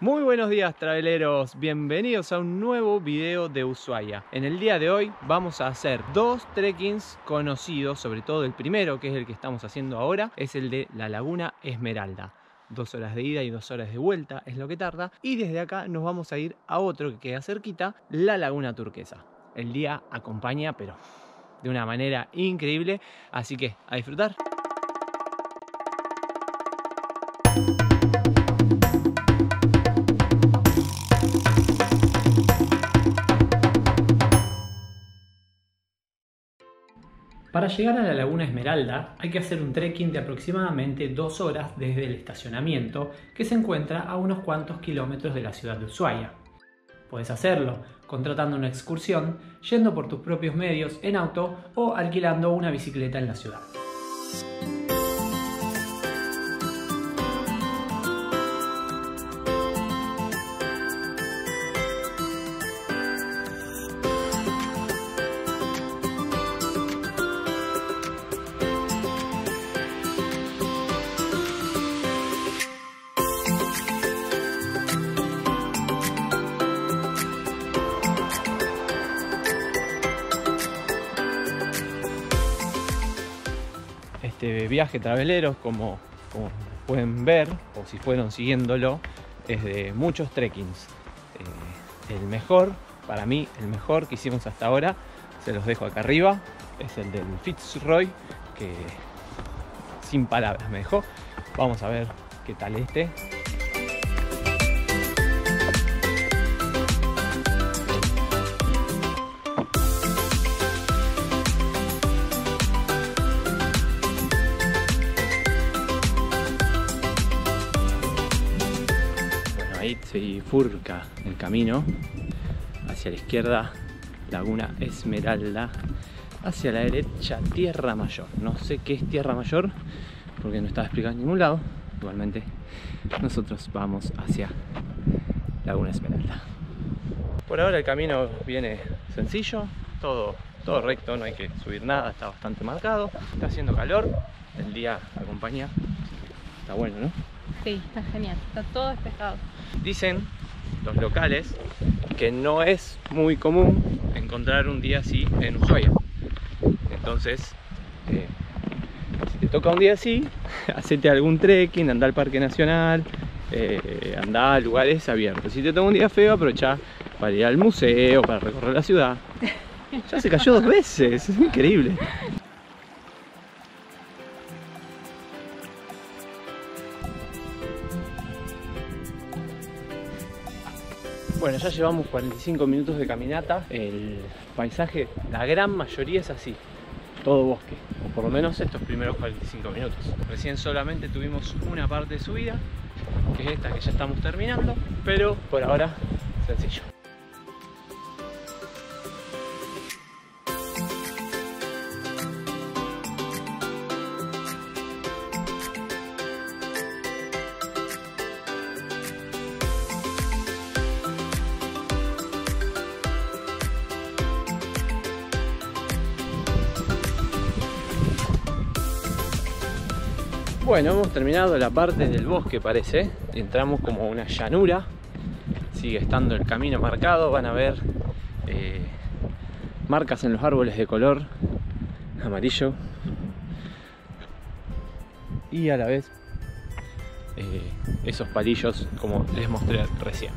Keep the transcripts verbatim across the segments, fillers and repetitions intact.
Muy buenos días, traveleros, bienvenidos a un nuevo video de Ushuaia. En el día de hoy vamos a hacer dos trekkings conocidos, sobre todo el primero, que es el que estamos haciendo ahora, es el de la Laguna Esmeralda. Dos horas de ida y dos horas de vuelta es lo que tarda, y desde acá nos vamos a ir a otro que queda cerquita, la Laguna Turquesa. El día acompaña, pero de una manera increíble, así que a disfrutar. Para llegar a la Laguna Esmeralda hay que hacer un trekking de aproximadamente dos horas desde el estacionamiento, que se encuentra a unos cuantos kilómetros de la ciudad de Ushuaia. Puedes hacerlo contratando una excursión, yendo por tus propios medios en auto o alquilando una bicicleta en la ciudad. Este viaje, traveleros, como, como pueden ver, o si fueron siguiéndolo, es de muchos trekkings. Eh, el mejor, para mí, el mejor que hicimos hasta ahora, se los dejo acá arriba, es el del Fitzroy, que sin palabras me dejó. Vamos a ver qué tal este. Se bifurca el camino hacia la izquierda, Laguna Esmeralda, hacia la derecha, Tierra Mayor. No sé qué es Tierra Mayor porque no estaba explicado en ningún lado. Igualmente nosotros vamos hacia Laguna Esmeralda. Por ahora el camino viene sencillo, todo, todo recto, no hay que subir nada, está bastante marcado. Está haciendo calor, el día acompaña, está bueno, ¿no? Sí, está genial, está todo despejado. Dicen los locales que no es muy común encontrar un día así en Ushuaia. Entonces, eh, si te toca un día así, hacete algún trekking, andá al Parque Nacional, eh, andá a lugares abiertos. Si te toca un día feo, aprovechá para ir al museo, para recorrer la ciudad. Ya se cayó dos veces, es increíble. Bueno, ya llevamos cuarenta y cinco minutos de caminata. El paisaje, la gran mayoría es así, todo bosque, o por lo menos estos primeros cuarenta y cinco minutos. Recién solamente tuvimos una parte de subida, que es esta que ya estamos terminando, pero por ahora sencillo. Bueno, hemos terminado la parte del bosque, parece. Entramos como a una llanura. Sigue estando el camino marcado. Van a ver eh, marcas en los árboles de color amarillo. Y a la vez eh, esos palillos como les mostré recién.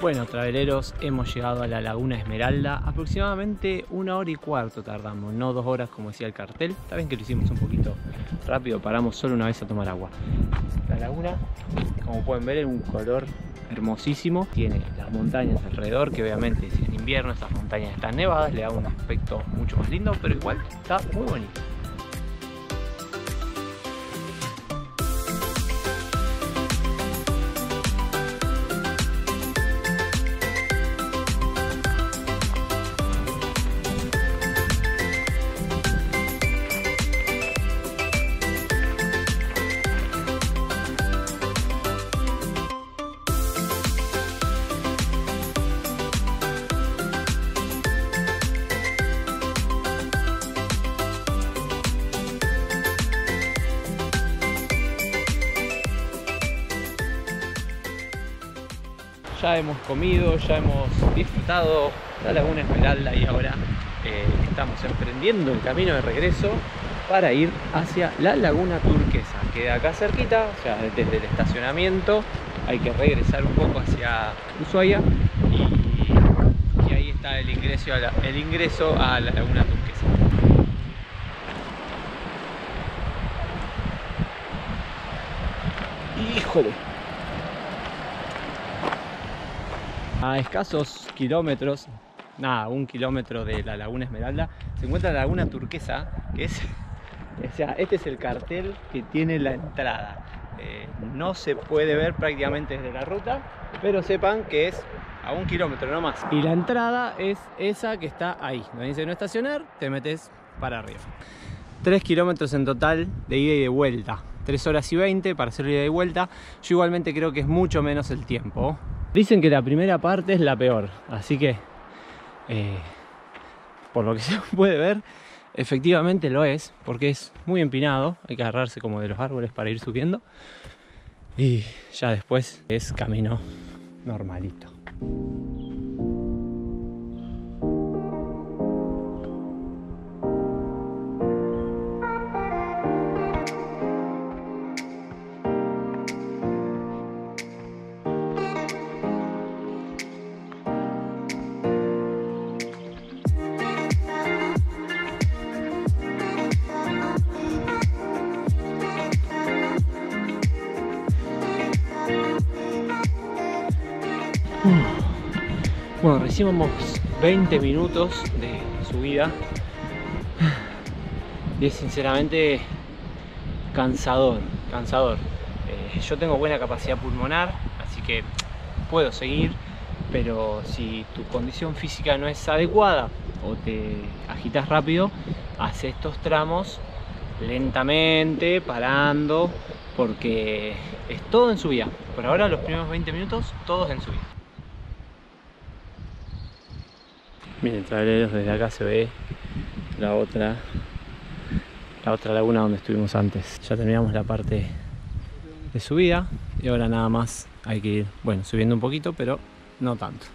Bueno, traveleros, hemos llegado a la Laguna Esmeralda. Aproximadamente una hora y cuarto tardamos, no dos horas como decía el cartel. Está bien que lo hicimos un poquito rápido, paramos solo una vez a tomar agua. La laguna, como pueden ver, es un color hermosísimo. Tiene las montañas alrededor, que obviamente si en invierno estas montañas están nevadas, le da un aspecto mucho más lindo, pero igual está muy bonito. Ya hemos comido, ya hemos disfrutado la Laguna Esmeralda y ahora eh, estamos emprendiendo el camino de regreso para ir hacia la Laguna Turquesa. Queda acá cerquita, o sea, desde el estacionamiento hay que regresar un poco hacia Ushuaia y, y ahí está el ingreso a la, el ingreso a la Laguna Turquesa. ¡Híjole! A escasos kilómetros, nada, un kilómetro de la Laguna Esmeralda, se encuentra la Laguna Turquesa, que es, o sea, este es el cartel que tiene la entrada. Eh, no se puede ver prácticamente desde la ruta, pero sepan que es a un kilómetro nomás. Y la entrada es esa que está ahí, donde dice no estacionar, te metes para arriba. tres kilómetros en total de ida y de vuelta, tres horas y veinte para hacer ida y vuelta. Yo igualmente creo que es mucho menos el tiempo. Dicen que la primera parte es la peor, así que, eh, por lo que se puede ver, efectivamente lo es, porque es muy empinado, hay que agarrarse como de los árboles para ir subiendo, y ya después es camino normalito. Bueno, recién vamos veinte minutos de subida y es sinceramente cansador, cansador. Eh, yo tengo buena capacidad pulmonar, así que puedo seguir, pero si tu condición física no es adecuada o te agitas rápido, hace estos tramos lentamente, parando, porque es todo en subida. Por ahora los primeros veinte minutos, todos en subida. Miren, traveleros, desde acá se ve la otra, la otra laguna donde estuvimos antes. Ya terminamos la parte de subida y ahora nada más hay que ir, bueno, subiendo un poquito, pero no tanto.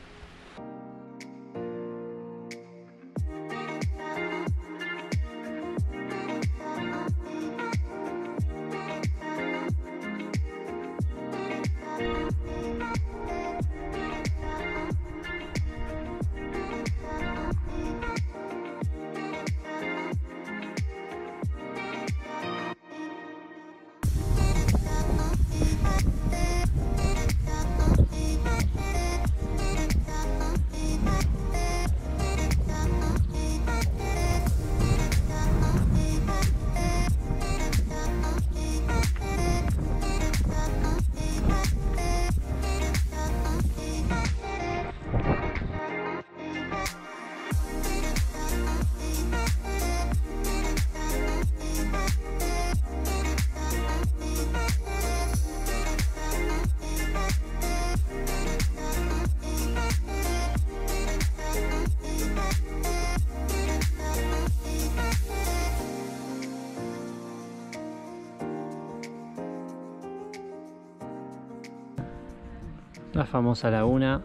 La famosa laguna,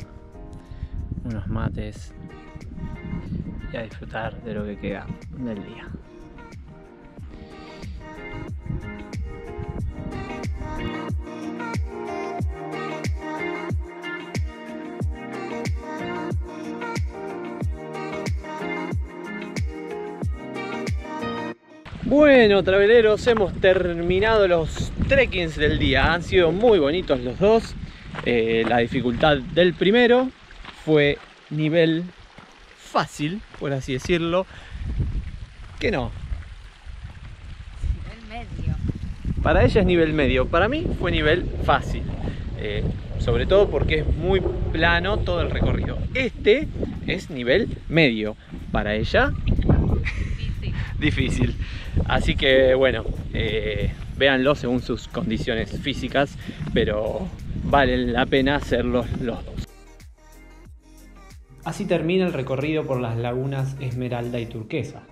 unos mates y a disfrutar de lo que queda del día. Bueno, traveleros, hemos terminado los trekkings del día. Han sido muy bonitos los dos. Eh, la dificultad del primero fue nivel fácil, por así decirlo. ¿Qué no? Nivel medio. Para ella es nivel medio, para mí fue nivel fácil. Eh, sobre todo porque es muy plano todo el recorrido. Este es nivel medio, para ella difícil. difícil. Así que bueno, eh, véanlo según sus condiciones físicas, pero valen la pena hacerlos los dos. Así termina el recorrido por las lagunas Esmeralda y Turquesa.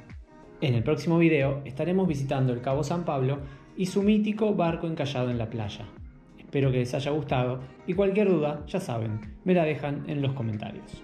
En el próximo video estaremos visitando el Cabo San Pablo y su mítico barco encallado en la playa. Espero que les haya gustado y cualquier duda, ya saben, me la dejan en los comentarios.